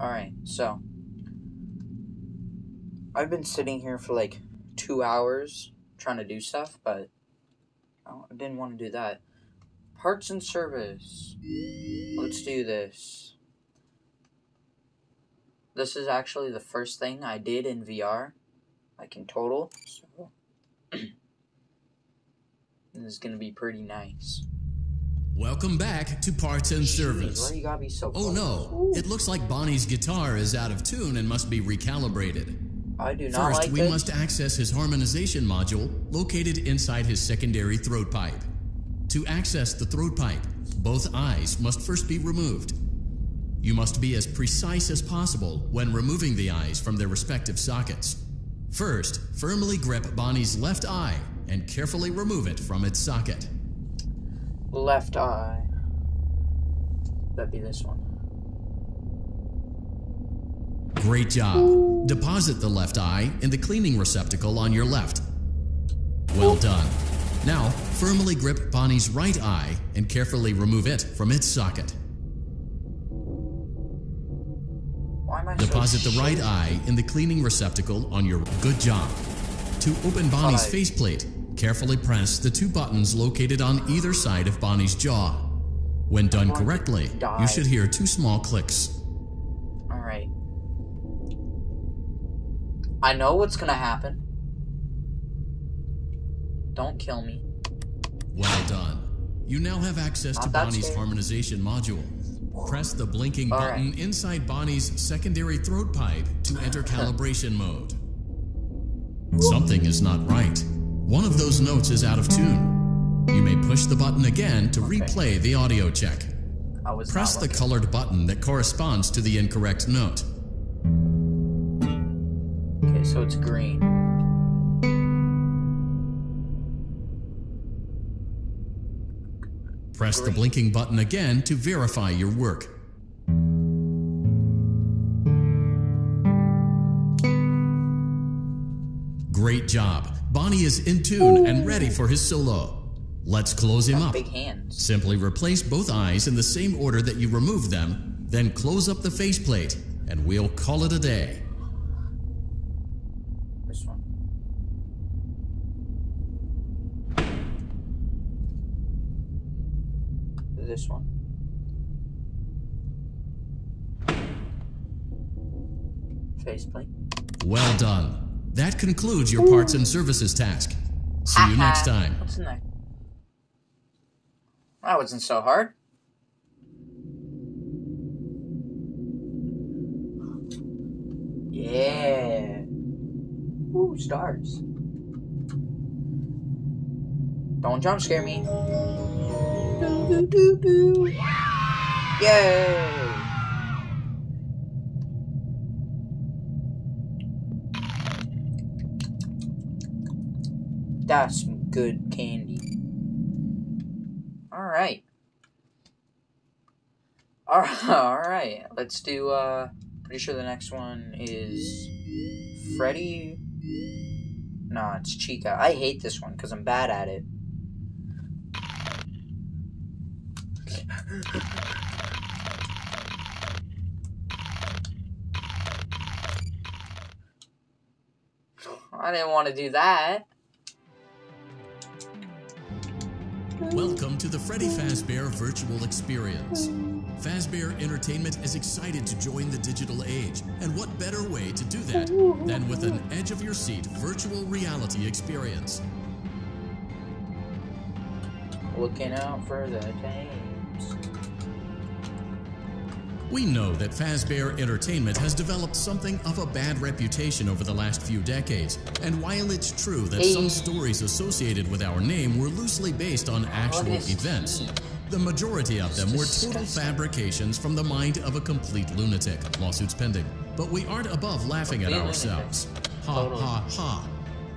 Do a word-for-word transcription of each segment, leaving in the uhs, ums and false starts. Alright, so I've been sitting here for like two hours trying to do stuff, but I didn't want to do that. Parts and service. Let's do this. This is actually the first thing I did in V R, like in total, so this is going to be pretty nice. Welcome back to Parts and Jeez, Service. Why you gotta be so close? Oh no, Ooh. It looks like Bonnie's guitar is out of tune and must be recalibrated. I do not First, like we it. must access his harmonization module located inside his secondary throat pipe. To access the throat pipe, both eyes must first be removed. You must be as precise as possible when removing the eyes from their respective sockets. First, firmly grip Bonnie's left eye and carefully remove it from its socket. Left eye. That'd be this one. Great job. Ooh. Deposit the left eye in the cleaning receptacle on your left. Well Ooh. done. Now, firmly grip Bonnie's right eye and carefully remove it from its socket. Why am I Deposit so the right eye in the cleaning receptacle on your... Good job. To open Bonnie's Five. faceplate, carefully press the two buttons located on either side of Bonnie's jaw. When done correctly, you should hear two small clicks. Alright. I know what's gonna happen. Don't kill me. Well done. You now have access Not to Bonnie's scary. harmonization module. Press the blinking All button right. inside Bonnie's secondary throat pipe to enter calibration mode. Something is not right. One of those notes is out of tune. You may push the button again to okay. replay the audio check. I was Press the colored button that corresponds to the incorrect note. Okay, so it's green. Press green. the blinking button again to verify your work. Great job. Bonnie is in tune Ooh. and ready for his solo. Let's close him That's up. Big hands. Simply replace both eyes in the same order that you removed them, then close up the faceplate, and we'll call it a day. This one. This one. Faceplate. Well done. That concludes your parts and services task. See you next time. What's in there? That wasn't so hard. Yeah. Ooh, stars. Don't jump scare me. Do, do, do, do. Yay! That's some good candy. Alright. Alright, let's do, uh, pretty sure the next one is Freddy. No, it's Chica. I hate this one because I'm bad at it. I didn't want to do that. Welcome to the Freddy Fazbear virtual experience. Fazbear Entertainment is excited to join the digital age, and what better way to do that than with an edge-of-your-seat virtual reality experience. Looking out for the games. We know that Fazbear Entertainment has developed something of a bad reputation over the last few decades, and while it's true that hey. some stories associated with our name were loosely based on actual events, tea? the majority of them were total fabrications from the mind of a complete lunatic, lawsuits pending. But we aren't above laughing at ourselves. Ha totally. ha ha.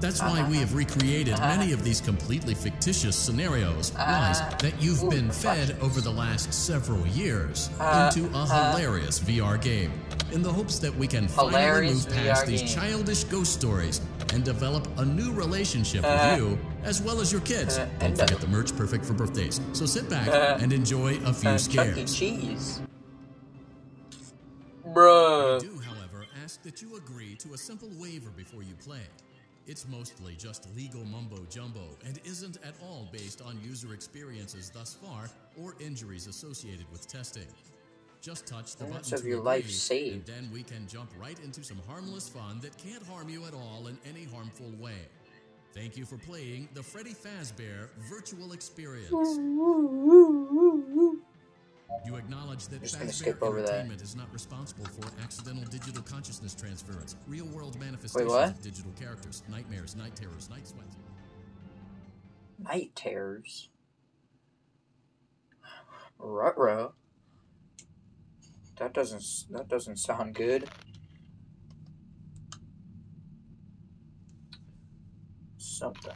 That's why we have recreated many of these completely fictitious scenarios, lies that you've been fed over the last several years into a hilarious V R game, in the hopes that we can finally move past these childish ghost stories and develop a new relationship with you, as well as your kids. Don't forget the merch perfect for birthdays, so sit back and enjoy a few scares. Chuck E. Cheese. Bruh. ask that you agree to a simple waiver before you play. It's mostly just legal mumbo-jumbo and isn't at all based on user experiences thus far or injuries associated with testing. Just touch the button to agree, and then we can jump right into some harmless fun that can't harm you at all in any harmful way. Thank you for playing the Freddy Fazbear virtual experience. You acknowledge that Fazbear Entertainment that. is not responsible for accidental digital consciousness transference, real-world manifestations Wait, of digital characters, nightmares, night terrors, night sweats. Night terrors? Ruh-roh. That doesn't, that doesn't sound good. Something.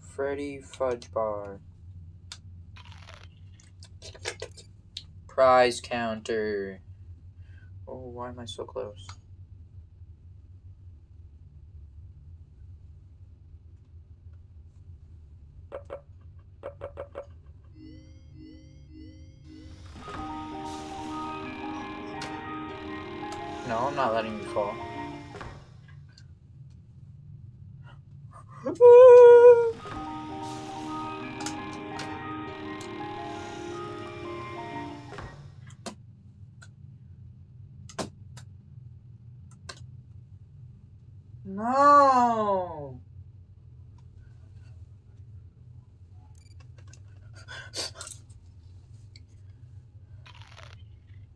Freddy Fazbear. Prize counter. Oh, why am I so close? No, I'm not letting you fall. No. All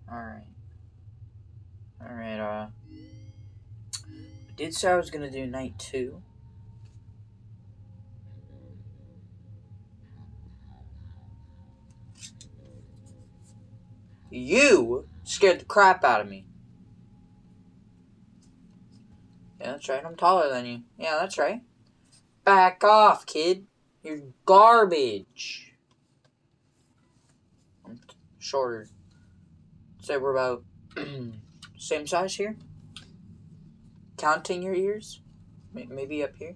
right. All right. Uh, I did say I was gonna do night two. You scared the crap out of me. Yeah, that's right. I'm taller than you. Yeah, that's right. Back off, kid. You're garbage. I'm shorter. Say we're about same size here. Counting your ears. Maybe up here.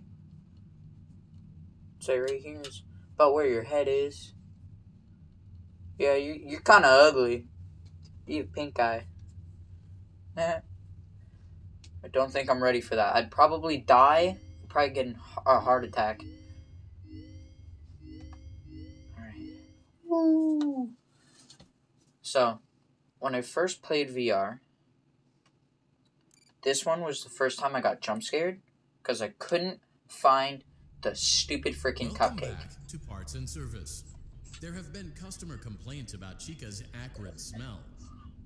Say right here is about where your head is. Yeah, you, you're kind of ugly. You have pink eye. Nah. I don't think I'm ready for that. I'd probably die. I'd probably get a heart attack. Alright. Woo! So, when I first played V R, this one was the first time I got jump scared because I couldn't find the stupid freaking cupcake. Back to parts and service. There have been customer complaints about Chica's acrid smell.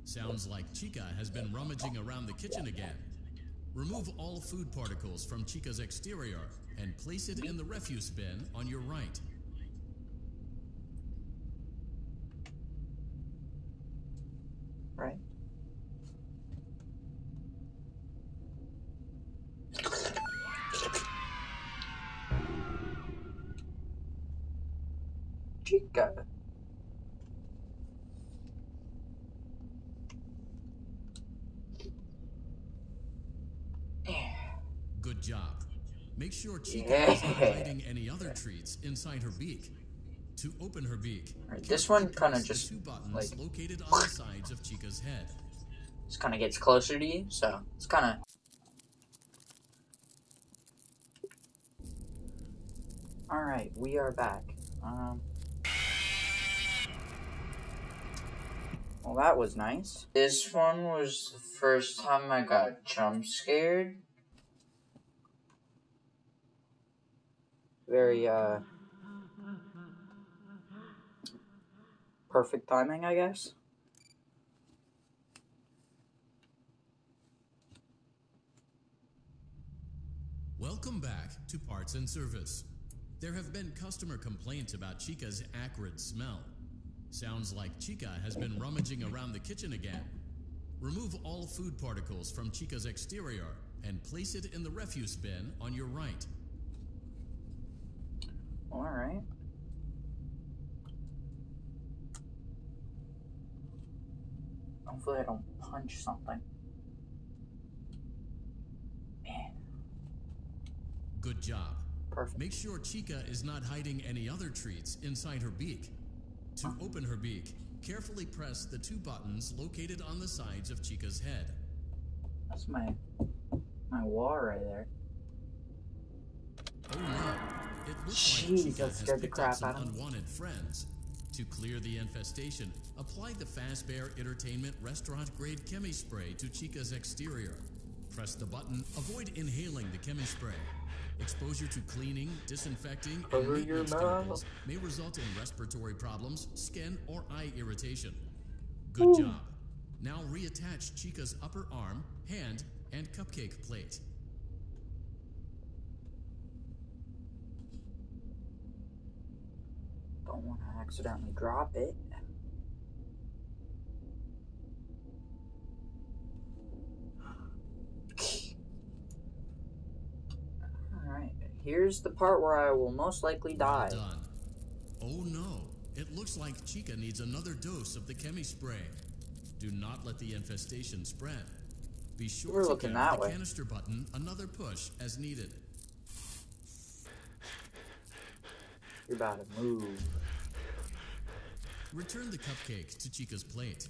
Sounds like Chica has been rummaging around the kitchen again. Remove all food particles from Chica's exterior and place it in the refuse bin on your right. Right. Chica. Good job. Make sure Chica yeah. is not hiding any other treats inside her beak. To open her beak, right, this one kind of just two buttons like located on the sides of Chica's head. This kind of gets closer to you, so it's kind of. All right, we are back. Um. Well, that was nice. This one was the first time I got jump scared. Very, uh, perfect timing, I guess. Welcome back to Parts and Service. There have been customer complaints about Chica's acrid smell. Sounds like Chica has been rummaging around the kitchen again. Remove all food particles from Chica's exterior and place it in the refuse bin on your right. All right. Hopefully I don't punch something. Man. Good job. Perfect. Make sure Chica is not hiding any other treats inside her beak. To open her beak, carefully press the two buttons located on the sides of Chica's head. That's my my wall right there. Oh no! It looks Jeez, like Chica has picked up some unwanted friends. To clear the infestation, apply the Fazbear Entertainment restaurant grade Chemi-Spray to Chica's exterior. Press the button. Avoid inhaling the Chemi-Spray. Exposure to cleaning, disinfecting, and maintenance chemicals may result in respiratory problems, skin, or eye irritation. Good Ooh. job. Now reattach Chica's upper arm, hand, and cupcake plate. Don't want to accidentally drop it. Here's the part where I will most likely die. Well done. Oh no, it looks like Chica needs another dose of the Chemi-Spray. Do not let the infestation spread. Be sure We're to give the way. canister button another push as needed. You're about to move. Return the cupcake to Chica's plate.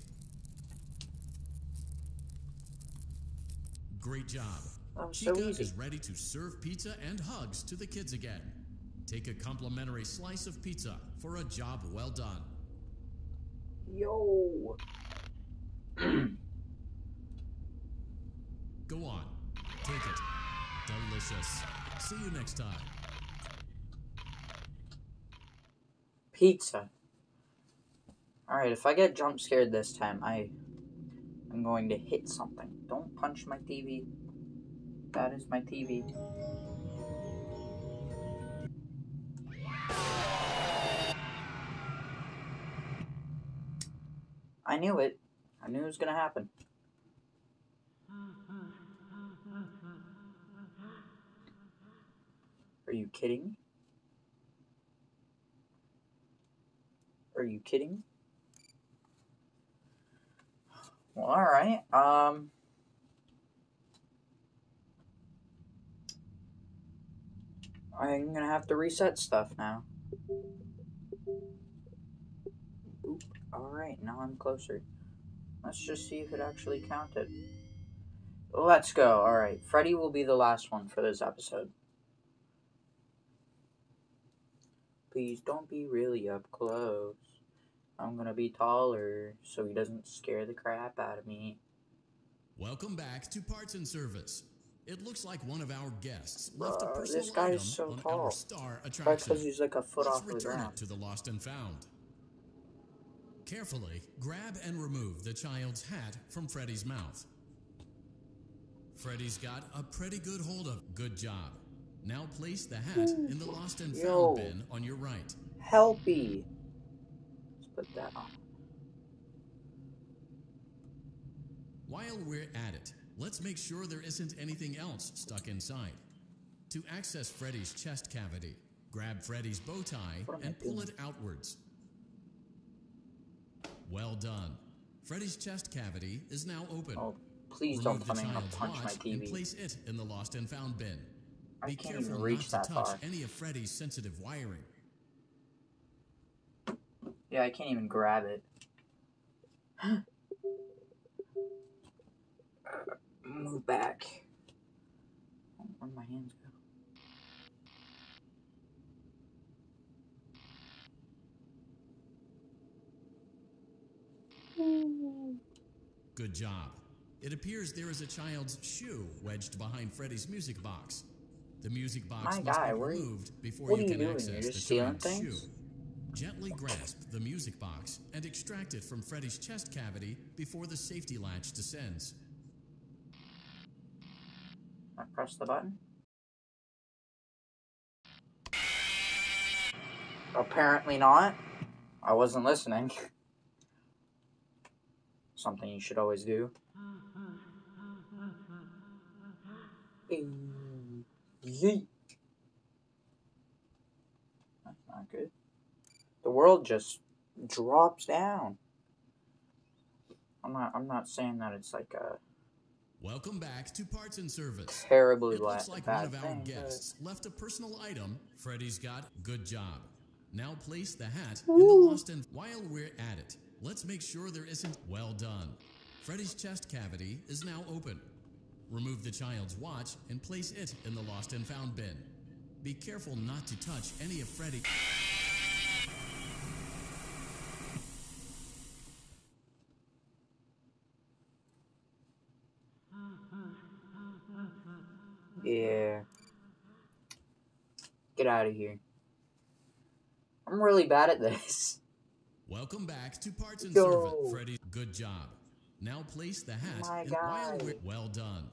Great job. Oh, Chica so is ready to serve pizza and hugs to the kids again. Take a complimentary slice of pizza for a job well done. Yo. Go on. Take it. Delicious. See you next time. Pizza. Alright, if I get jump scared this time, I am going to hit something. Don't punch my T V. That is my T V. I knew it. I knew it was gonna happen. Are you kidding me? Are you kidding me? Well, alright. Um... I'm gonna have to reset stuff now. Oop, alright, now I'm closer. Let's just see if it actually counted. Let's go, alright. Freddy will be the last one for this episode. Please don't be really up close. I'm gonna be taller so he doesn't scare the crap out of me. Welcome back to Parts and Service. It looks like one of our guests left uh, a personal this guy item is so on tall. our star attraction. That's because he's like a foot Let's off the ground. Return it to the lost and found. Carefully grab and remove the child's hat from Freddy's mouth. Freddy's got a pretty good hold of. Good job. Now place the hat in the lost and found Yo, bin on your right. Helpy. Let's put that on. While we're at it, let's make sure there isn't anything else stuck inside. To access Freddy's chest cavity, grab Freddy's bow tie and pull it outwards. Well done. Freddy's chest cavity is now open. Oh, please Remove don't come in and punch my T V. And place it in the lost and found bin. I Be can't careful even reach not that to touch far. any of Freddy's sensitive wiring. Yeah, I can't even grab it. Move back. Where'd my hands go? Good job. It appears there is a child's shoe wedged behind Freddy's music box. The music box my must guy, be removed before you, you can doing? access the child's things? shoe. Gently grasp the music box and extract it from Freddy's chest cavity before the safety latch descends. I press the button. Apparently not. I wasn't listening. Something you should always do. Yeet. That's not good. The world just drops down. I'm not. I'm not saying that it's like a. Welcome back to Parts and Service. Terribly it looks like bad one of our thing, guests but... left a personal item Freddy's got. Good job. Now place the hat Ooh. in the lost and while we're at it, let's make sure there isn't. Well done. Freddy's chest cavity is now open. Remove the child's watch and place it in the lost and found bin. Be careful not to touch any of Freddy. Yeah. Get out of here. I'm really bad at this. Welcome back to Parts and Service, Freddy. Good job. Now place the hat in while we're... Well done.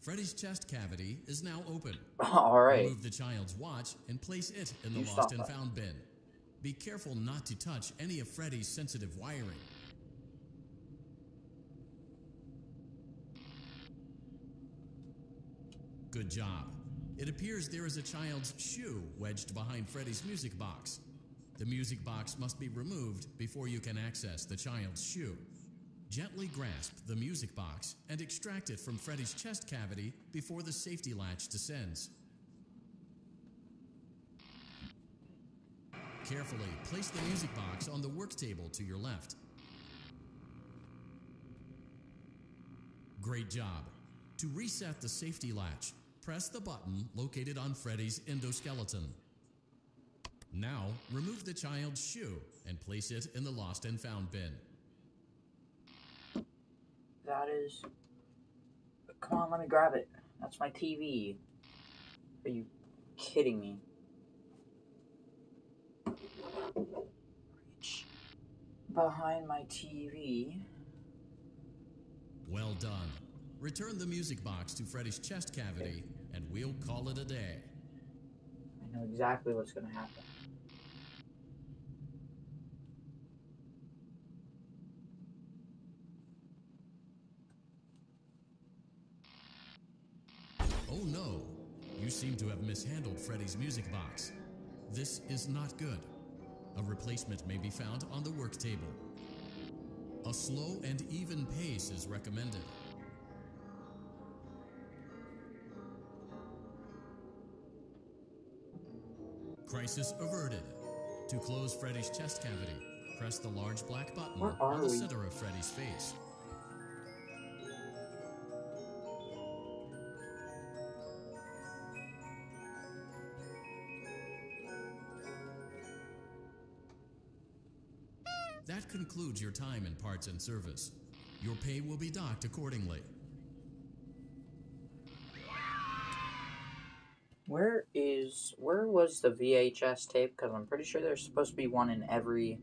Freddy's chest cavity is now open. All right. Remove the child's watch and place it in the lost and found bin. Be careful not to touch any of Freddy's sensitive wiring. Good job. It appears there is a child's shoe wedged behind Freddy's music box. The music box must be removed before you can access the child's shoe. Gently grasp the music box and extract it from Freddy's chest cavity before the safety latch descends. Carefully place the music box on the work table to your left. Great job. To reset the safety latch, press the button located on Freddy's endoskeleton. Now, remove the child's shoe and place it in the lost and found bin. That is... Come on, let me grab it. That's my T V. Are you kidding me? Reach behind my T V. Well done. Return the music box to Freddy's chest cavity, and we'll call it a day. I know exactly what's going to happen. Oh no, you seem to have mishandled Freddy's music box. This is not good. A replacement may be found on the work table. A slow and even pace is recommended. Crisis averted. To close Freddy's chest cavity, press the large black button on the center of Freddy's face. That concludes your time in Parts and Service. Your pay will be docked accordingly. Where is, where was the V H S tape? Because I'm pretty sure there's supposed to be one in every...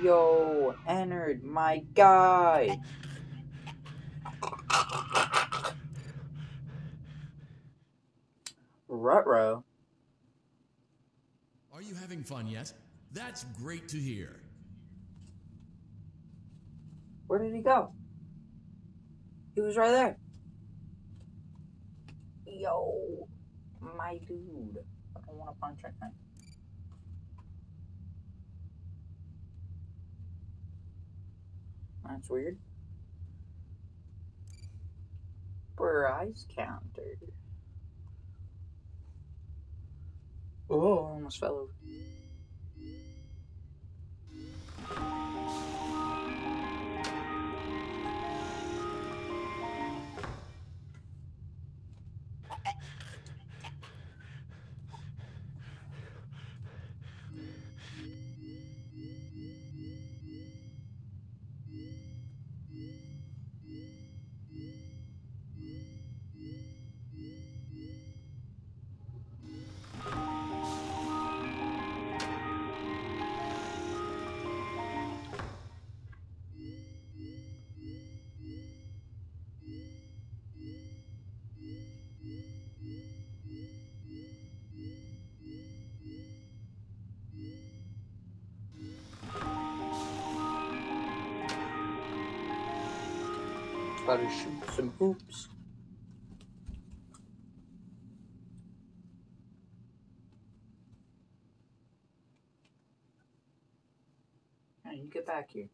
Yo, Ennard, my guy! Ruh-roh. Are you having fun yet? That's great to hear. Where did he go? He was right there. Yo, my dude. I don't want to punch that thing. That's weird. Prize counter. Oh, almost fell over. Gotta shoot some hoops. Now you get back here.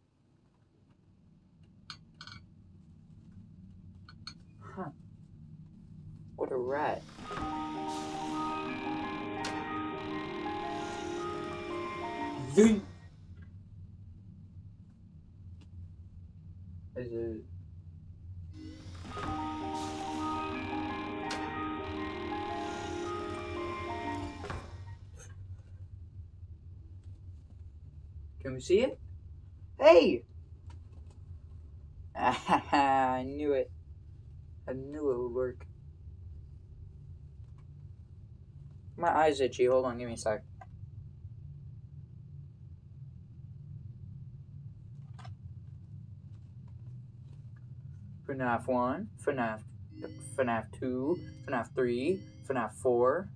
Huh. What a rat. Is it? Can we see it? Hey! I knew it. I knew it would work. My eyes itchy. Hold on, give me a sec. FNAF one, FNAF, FNAF two, FNAF three, FNAF four.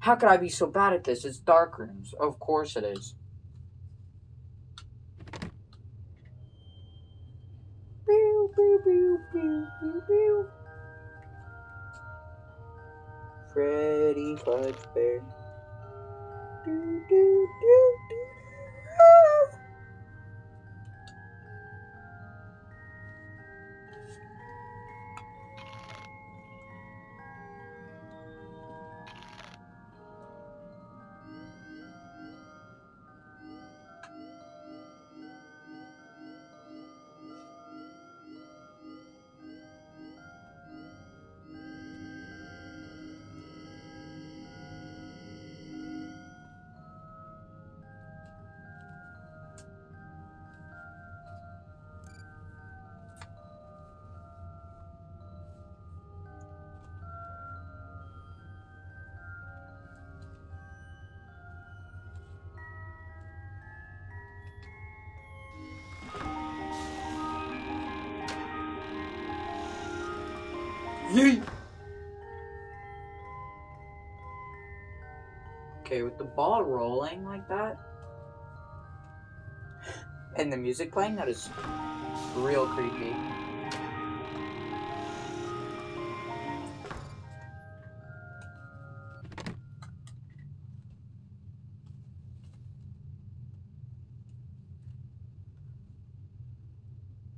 How could I be so bad at this? It's dark rooms. Of course it is. Pew, pew, pew, pew, pew, pew. Freddy Fazbear. Do, do, do, do. Yeet. Okay, with the ball rolling like that and the music playing, that is real creepy.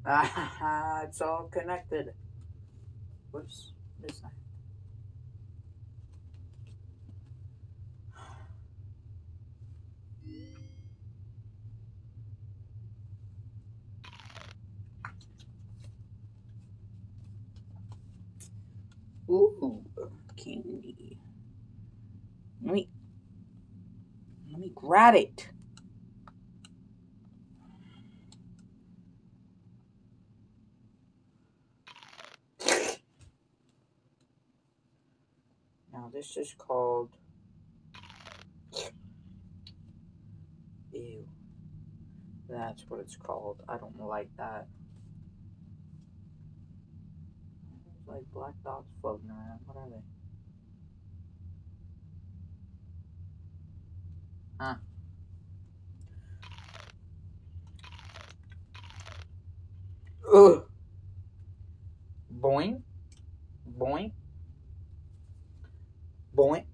Ah, it's all connected. Whoops, this side. Ooh, candy. Let me, let me grab it. This is called. Ew. That's what it's called. I don't like that. There's like black dots floating around. What are they? Huh. Ugh. Boing. Boing. Boing.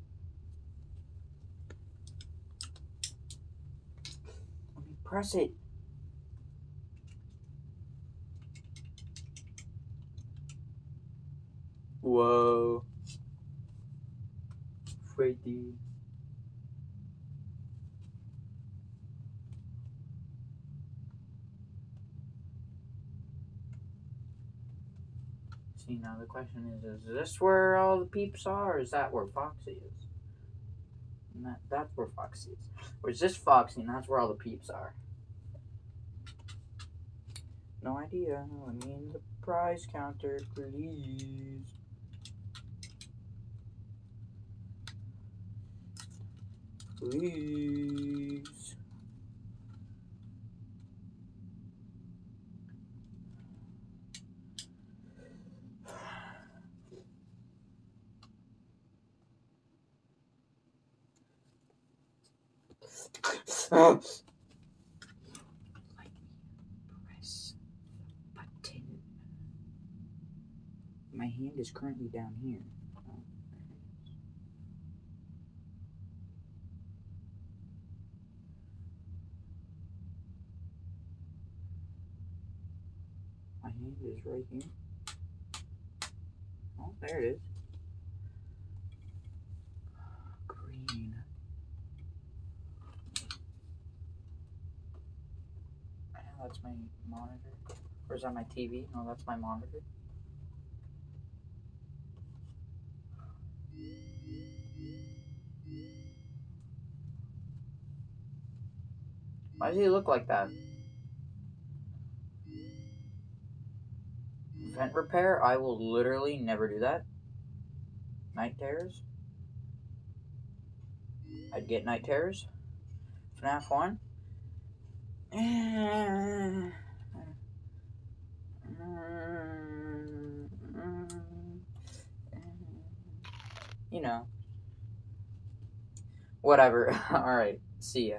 Let me press it. Whoa. Freddy. See, now the question is, is this where all the peeps are, or is that where Foxy is? And that, that's where Foxy is. Or is this Foxy and that's where all the peeps are? No idea. Let me in the prize counter, please. Please. Oh. Let me press the button. My hand is currently down here. Oh. My hand is right here. Oh, there it is. Green. That's my monitor. Or is that my T V? No, that's my monitor. Why does he look like that? Vent repair? I will literally never do that. Night terrors? I'd get night terrors. FNAF one? You know. Whatever. Alright, see ya.